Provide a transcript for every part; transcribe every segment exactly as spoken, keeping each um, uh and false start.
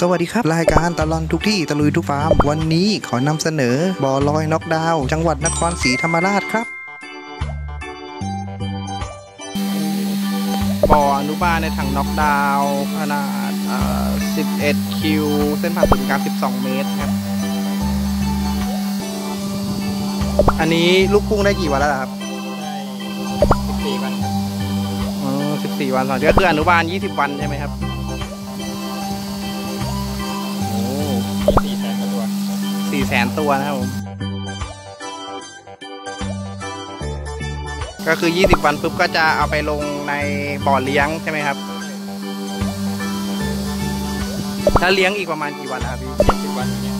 สวัสดีครับรายการตลอดทุกที่ตะลุยทุกฟาร์มวันนี้ขอนำเสนอบ่อลอยน็อกดาวน์จังหวัดนครศรีธรรมราชครับบ่ออนุบาลในถังน็อกดาวน์ขนาดสิบเอ็ดคิวเส้นผ่าศูนย์กลางสิบสองเมตรครับอันนี้ลูกกุ้งได้กี่วันแล้วครับสิบสี่วันครับอ๋อสิบสี่วันสองก็คืออนุบาลยี่สิบวันใช่ไหมครับสี่แสนตัวนะครับผมก็คือยี่สิบวันปุ๊บก็จะเอาไปลงในบ่อเลี้ยงใช่ไหมครับถ้าเลี้ยงอีกประมาณกี่วันครับพี่เจ็ดสิบวันเนี่ย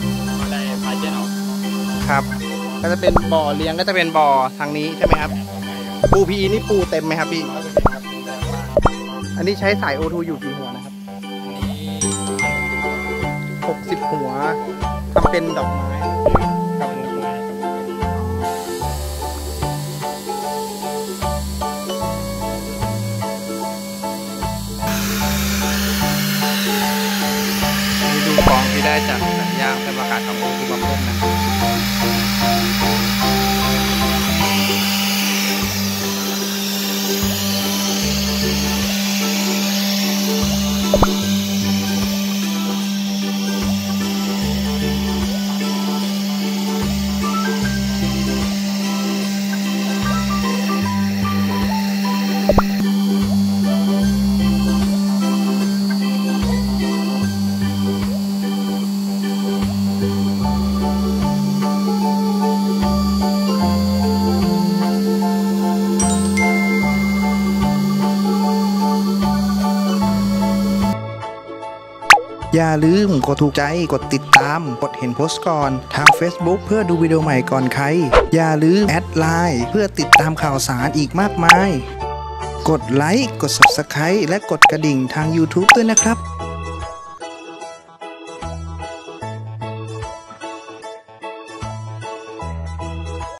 ได้พาเจนออกครับก็จะเป็นบ่อเลี้ยงก็จะเป็นบ่อทางนี้ใช่ไหมครับปูพีนี่ปูเต็มไหมครับพี่อันนี้ใช้สายโอทูอยู่กี่หัวนะครับหกสิบหัวทำเป็นดอกไม้กับดอกไม้นี่ดูฟองที่ได้จากสัญญาณประกาศขององค์ประพรมนะครับอย่าลืมกดถูกใจกดติดตามกดเห็นโพสต์ก่อนทาง Facebook เพื่อดูวิดีโอใหม่ก่อนใครอย่าลืมแอดไลน์เพื่อติดตามข่าวสารอีกมากมายกดไลค์กด Subscribe และกดกระดิ่งทาง YouTube ด้วยนะครับ